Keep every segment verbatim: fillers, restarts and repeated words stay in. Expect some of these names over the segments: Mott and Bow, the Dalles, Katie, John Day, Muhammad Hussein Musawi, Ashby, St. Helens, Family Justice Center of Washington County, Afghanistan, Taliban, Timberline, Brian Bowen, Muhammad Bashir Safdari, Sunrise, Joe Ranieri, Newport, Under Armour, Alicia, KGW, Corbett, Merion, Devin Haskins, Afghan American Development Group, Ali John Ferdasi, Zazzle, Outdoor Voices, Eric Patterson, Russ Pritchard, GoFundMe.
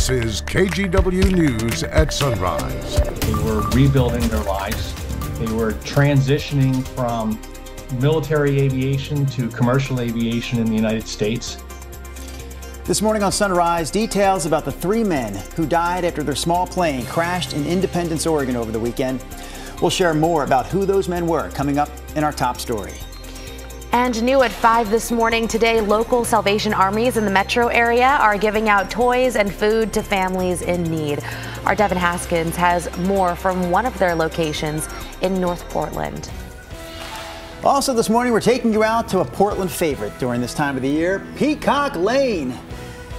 This is K G W News at Sunrise. They were rebuilding their lives. They were transitioning from military aviation to commercial aviation in the United States. This morning on Sunrise, details about the three men who died after their small plane crashed in Independence, Oregon over the weekend. We'll share more about who those men were coming up in our top story. And new at five this morning today, local Salvation Armies in the metro area are giving out toys and food to families in need. Our Devin Haskins has more from one of their locations in North Portland. Also this morning, we're taking you out to a Portland favorite during this time of the year, Peacock Lane.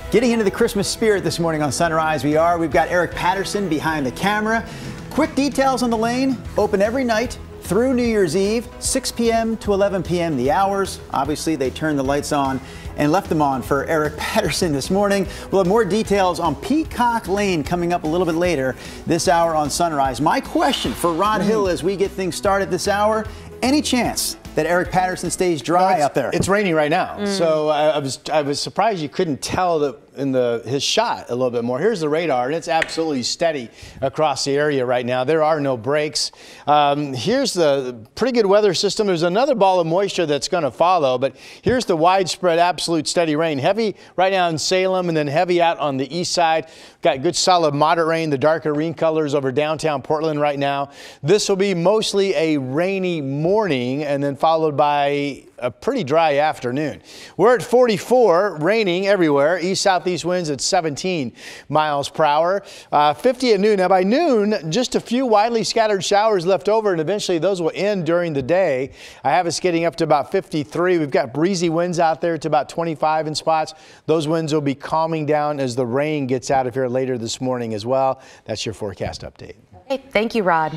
Getting into the Christmas spirit this morning on Sunrise, we are. We've got Eric Patterson behind the camera. Quick details on the lane, open every night through New Year's Eve, six p m to eleven p m the hours. Obviously, they turned the lights on and left them on for Eric Patterson this morning. We'll have more details on Peacock Lane coming up a little bit later this hour on Sunrise. My question for Rod Hill as we get things started this hour, any chance that Eric Patterson stays dry no, up there? It's raining right now, mm. so I, I was I was surprised you couldn't tell the, in the his shot a little bit more. Here's the radar, and it's absolutely steady across the area right now. There are no breaks. Um, here's the pretty good weather system. There's another ball of moisture that's going to follow, but here's the widespread, absolute steady rain. Heavy right now in Salem, and then heavy out on the east side. Got good, solid, moderate rain. The darker green colors over downtown Portland right now. This will be mostly a rainy morning, and then followed by a pretty dry afternoon. We're at forty-four, raining everywhere. East southeast winds at seventeen miles per hour, uh, fifty at noon. Now by noon, just a few widely scattered showers left over, and eventually those will end during the day. I have us getting up to about fifty-three. We've got breezy winds out there to about twenty-five in spots. Those winds will be calming down as the rain gets out of here later this morning as well. That's your forecast update. Hey, thank you, Rod.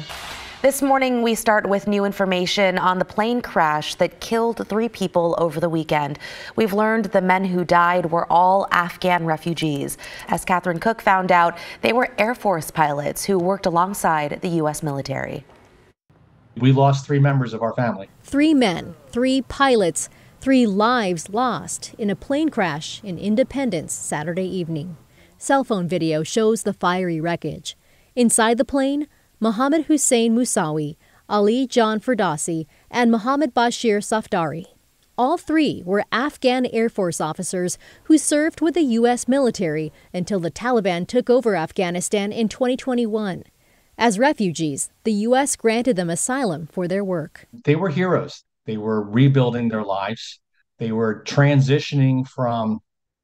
This morning, we start with new information on the plane crash that killed three people over the weekend. We've learned the men who died were all Afghan refugees. As Catherine Cook found out, they were Air Force pilots who worked alongside the U S military. We lost three members of our family. Three men, three pilots, three lives lost in a plane crash in Independence Saturday evening. Cell phone video shows the fiery wreckage. Inside the plane, Muhammad Hussein Musawi, Ali John Ferdasi, and Muhammad Bashir Safdari. All three were Afghan Air Force officers who served with the U S military until the Taliban took over Afghanistan in twenty twenty-one. As refugees, the U S granted them asylum for their work. They were heroes. They were rebuilding their lives. They were transitioning from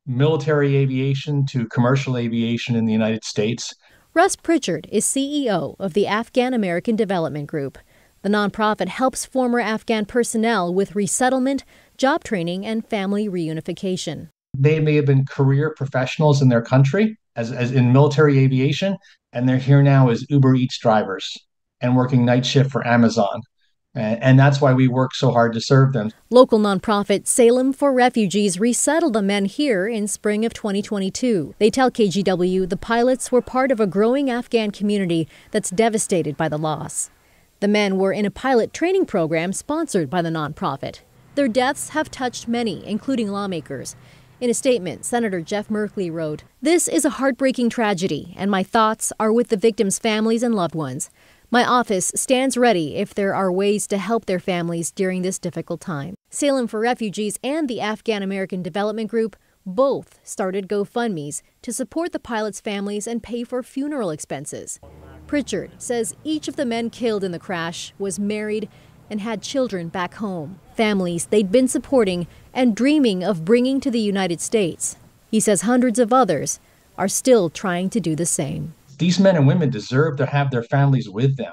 military aviation to commercial aviation in the United States. Russ Pritchard is C E O of the Afghan American Development Group. The nonprofit helps former Afghan personnel with resettlement, job training, and family reunification. They may have been career professionals in their country, as, as in military aviation, and they're here now as Uber Eats drivers and working night shift for Amazon. And, and that's why we work so hard to serve them. Local nonprofit Salem for Refugees resettled the men here in spring of twenty twenty-two. They tell K G W the pilots were part of a growing Afghan community that's devastated by the loss. The men were in a pilot training program sponsored by the nonprofit. Their deaths have touched many, including lawmakers. In a statement, Senator Jeff Merkley wrote, "This is a heartbreaking tragedy, and my thoughts are with the victims' families and loved ones. My office stands ready if there are ways to help their families during this difficult time." Salem for Refugees and the Afghan American Development Group both started GoFundMes to support the pilots' families and pay for funeral expenses. Pritchard says each of the men killed in the crash was married and had children back home, families they'd been supporting and dreaming of bringing to the United States. He says hundreds of others are still trying to do the same. These men and women deserve to have their families with them.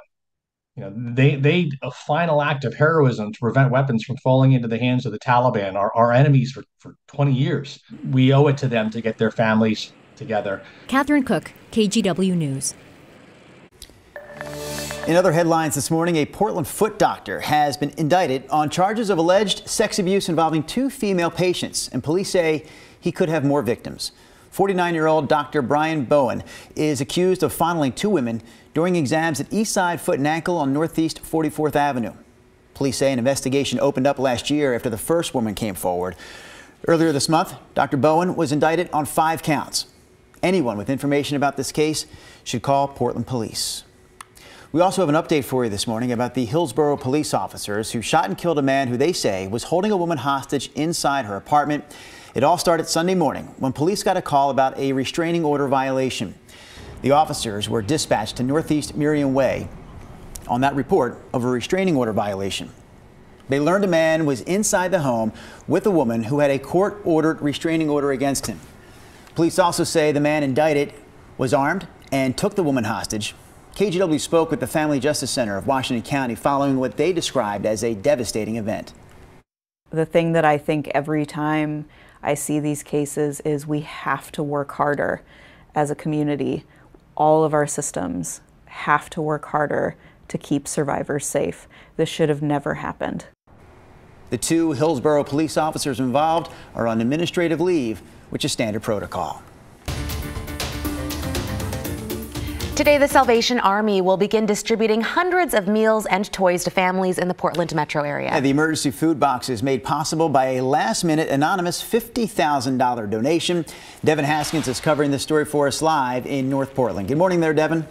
You know, they, they a final act of heroism to prevent weapons from falling into the hands of the Taliban, our, our enemies for, for twenty years. We owe it to them to get their families together. Catherine Cook, K G W News. In other headlines this morning, a Portland foot doctor has been indicted on charges of alleged sex abuse involving two female patients, and police say he could have more victims. forty-nine-year-old Doctor Brian Bowen is accused of fondling two women during exams at Eastside Foot and Ankle on Northeast forty-fourth Avenue. Police say an investigation opened up last year after the first woman came forward. Earlier this month, Doctor Bowen was indicted on five counts. Anyone with information about this case should call Portland Police. We also have an update for you this morning about the Hillsborough police officers who shot and killed a man who they say was holding a woman hostage inside her apartment. It all started Sunday morning when police got a call about a restraining order violation. The officers were dispatched to Northeast Merion Way on that report of a restraining order violation. They learned a man was inside the home with a woman who had a court-ordered restraining order against him. Police also say the man indicted was armed and took the woman hostage. K G W spoke with the Family Justice Center of Washington County following what they described as a devastating event. The thing that I think every time I see these cases is we have to work harder as a community. All of our systems have to work harder to keep survivors safe. This should have never happened. The two Hillsborough police officers involved are on administrative leave, which is standard protocol. Today, the Salvation Army will begin distributing hundreds of meals and toys to families in the Portland metro area. Yeah, the emergency food box is made possible by a last-minute anonymous fifty thousand dollar donation. Devin Haskins is covering this story for us live in North Portland. Good morning there, Devin.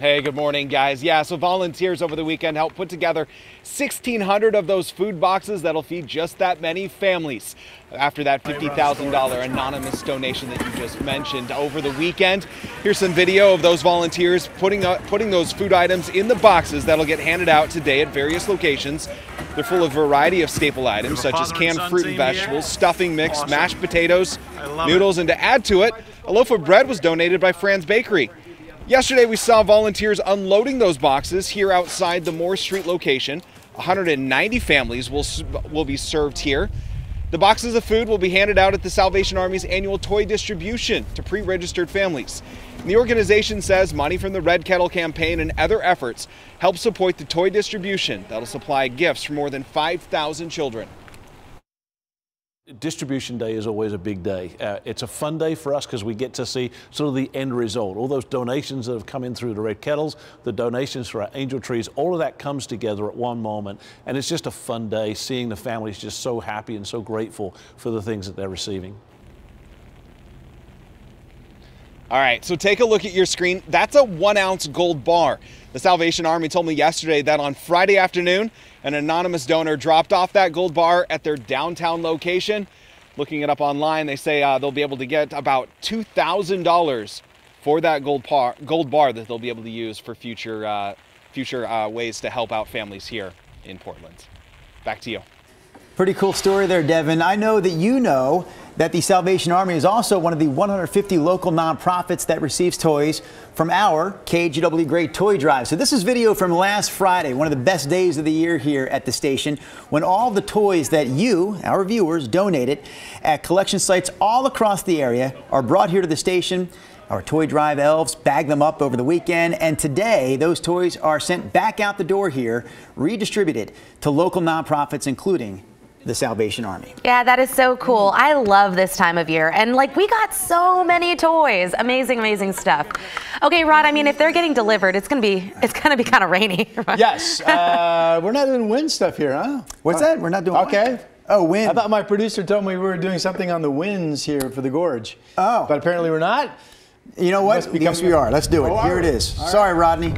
Hey, good morning, guys. Yeah, so volunteers over the weekend helped put together sixteen hundred of those food boxes that'll feed just that many families. After that fifty thousand dollar anonymous donation that you just mentioned over the weekend, here's some video of those volunteers putting uh, putting those food items in the boxes that'll get handed out today at various locations. They're full of a variety of staple items such as canned fruit and vegetables, stuffing mix, awesome. mashed potatoes, noodles, it. and to add to it, a loaf of bread was donated by Franz Bakery. Yesterday, we saw volunteers unloading those boxes here outside the Moore Street location. one hundred ninety families will, will be served here. The boxes of food will be handed out at the Salvation Army's annual toy distribution to pre-registered families. And the organization says money from the Red Kettle campaign and other efforts help support the toy distribution that'll supply gifts for more than five thousand children. Distribution day is always a big day. Uh, it's a fun day for us because we get to see sort of the end result. All those donations that have come in through the Red Kettles, the donations for our angel trees, all of that comes together at one moment. And it's just a fun day seeing the families just so happy and so grateful for the things that they're receiving. All right, so take a look at your screen. That's a one ounce gold bar. The Salvation Army told me yesterday that on Friday afternoon, an anonymous donor dropped off that gold bar at their downtown location. Looking it up online, they say uh, they'll be able to get about two thousand dollars for that gold bar, gold bar that they'll be able to use for future, uh, future uh, ways to help out families here in Portland. Back to you. Pretty cool story there, Devin. I know that you know that the Salvation Army is also one of the one hundred fifty local nonprofits that receives toys from our K G W Great Toy Drive. So this is video from last Friday, one of the best days of the year here at the station, when all the toys that you, our viewers, donated at collection sites all across the area are brought here to the station. Our Toy Drive elves bag them up over the weekend, and today those toys are sent back out the door here, redistributed to local nonprofits, including the Salvation Army. Yeah, that is so cool. I love this time of year. And like, we got so many toys. Amazing, amazing stuff. Okay, Rod, I mean, if they're getting delivered, it's going to be, it's going to be kind of rainy. Yes. Uh, we're not doing wind stuff here, huh? What's uh, that? We're not doing Okay. Wind? Oh, wind. I thought my producer told me we were doing something on the winds here for the gorge. Oh. But apparently we're not. You know what? Yes, we are. Let's do it. Oh, here it is. Right. Sorry, Rodney.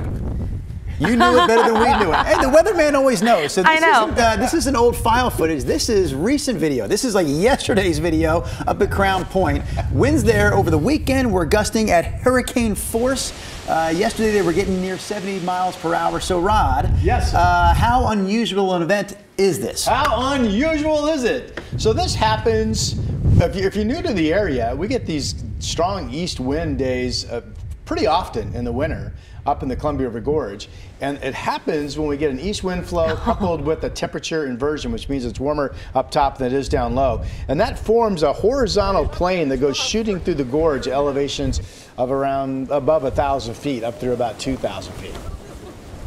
You knew it better than we knew it. Hey, the weatherman always knows. So this, I know. Isn't, uh, this isn't old file footage. This is recent video. This is like yesterday's video up at Crown Point. Winds there over the weekend were gusting at hurricane force. Uh, yesterday they were getting near seventy miles per hour. So Rod, yes. Uh, how unusual an event is this? How unusual is it? So this happens, if you're, if you're new to the area, we get these strong east wind days uh, pretty often in the winter up in the Columbia River Gorge. And it happens when we get an east wind flow coupled with a temperature inversion, which means it's warmer up top than it is down low. And that forms a horizontal plane that goes shooting through the gorge at elevations of around above one thousand feet up through about two thousand feet.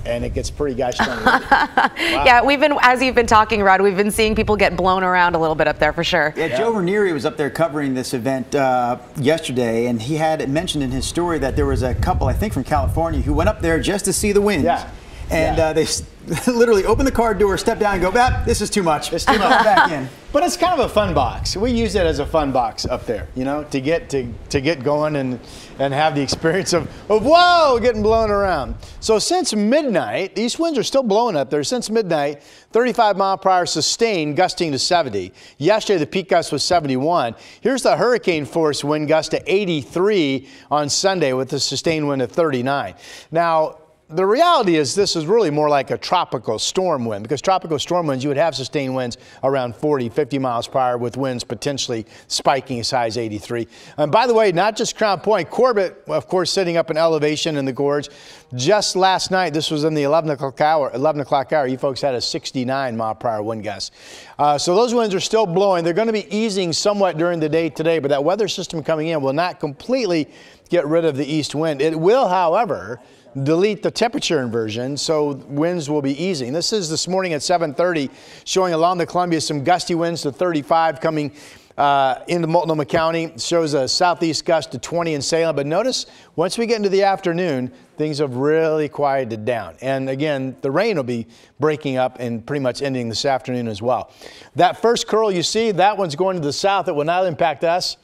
And it gets pretty gosh darn wow. Yeah, we've been, as you've been talking, Rod, we've been seeing people get blown around a little bit up there for sure. Yeah, yeah. Joe Ranieri was up there covering this event uh, yesterday, and he had mentioned in his story that there was a couple, I think, from California who went up there just to see the winds. Yeah. and yeah. uh, they literally open the car door, step down, and go back. This is too much. It's too much. Back in. But it's kind of a fun box. We use it as a fun box up there, you know, to get to to get going and and have the experience of of whoa, getting blown around. So since midnight, these winds are still blowing up there. Since midnight, thirty-five mile per hour sustained, gusting to seventy. Yesterday the peak gust was seventy-one. Here's the hurricane force wind gust to eighty-three on Sunday with a sustained wind of thirty-nine. Now, the reality is this is really more like a tropical storm wind, because tropical storm winds, you would have sustained winds around forty, fifty miles per hour with winds potentially spiking as high as eighty-three. And by the way, not just Crown Point, Corbett, of course, sitting up in elevation in the gorge. Just last night, this was in the eleven o'clock hour, eleven o'clock hour, you folks had a sixty-nine mile per hour wind gust. Uh, so those winds are still blowing. They're going to be easing somewhat during the day today, but that weather system coming in will not completely get rid of the east wind. It will, however, delete the temperature inversion, so winds will be easing. This is this morning at seven thirty, showing along the Columbia some gusty winds to thirty-five coming uh, into Multnomah County. It shows a southeast gust to twenty in Salem. But notice, once we get into the afternoon, things have really quieted down. And again, the rain will be breaking up and pretty much ending this afternoon as well. That first curl you see, that one's going to the south. It will not impact us.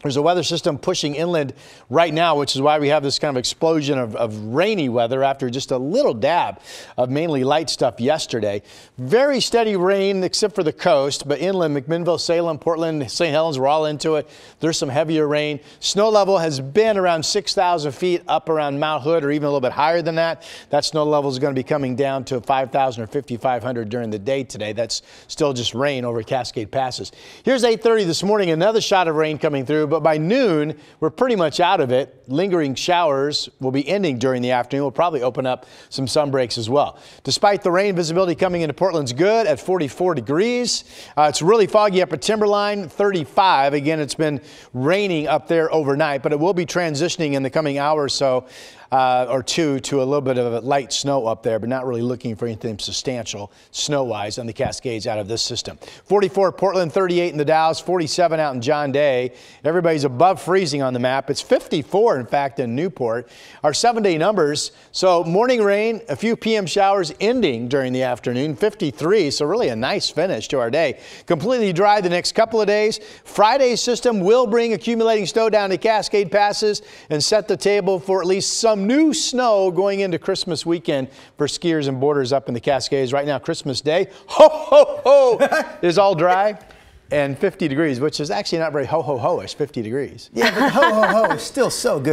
There's a weather system pushing inland right now, which is why we have this kind of explosion of, of rainy weather after just a little dab of mainly light stuff yesterday. Very steady rain except for the coast, but inland, McMinnville, Salem, Portland, Saint Helens, we're all into it. There's some heavier rain. Snow level has been around six thousand feet up around Mount Hood, or even a little bit higher than that. That snow level is going to be coming down to five thousand or fifty-five hundred during the day today. That's still just rain over Cascade Passes. Here's eight thirty this morning, another shot of rain coming through. But by noon, we're pretty much out of it. Lingering showers will be ending during the afternoon. We'll probably open up some sunbreaks as well. Despite the rain, visibility coming into Portland's good at forty-four degrees. Uh, it's really foggy up at Timberline, thirty-five. Again, it's been raining up there overnight, but it will be transitioning in the coming hour or so. Uh, or two to a little bit of a light snow up there, but not really looking for anything substantial snow-wise on the Cascades out of this system. forty-four Portland, thirty-eight in the Dalles, forty-seven out in John Day. Everybody's above freezing on the map. It's fifty-four, in fact, in Newport. Our seven-day numbers, so morning rain, a few P M showers ending during the afternoon, fifty-three, so really a nice finish to our day. Completely dry the next couple of days. Friday's system will bring accumulating snow down to Cascade Passes and set the table for at least some new snow going into Christmas weekend for skiers and boarders up in the Cascades. Right now, Christmas Day, ho, ho, ho, is all dry and fifty degrees, which is actually not very ho, ho, ho-ish, fifty degrees. Yeah, but ho, ho, ho is still so good.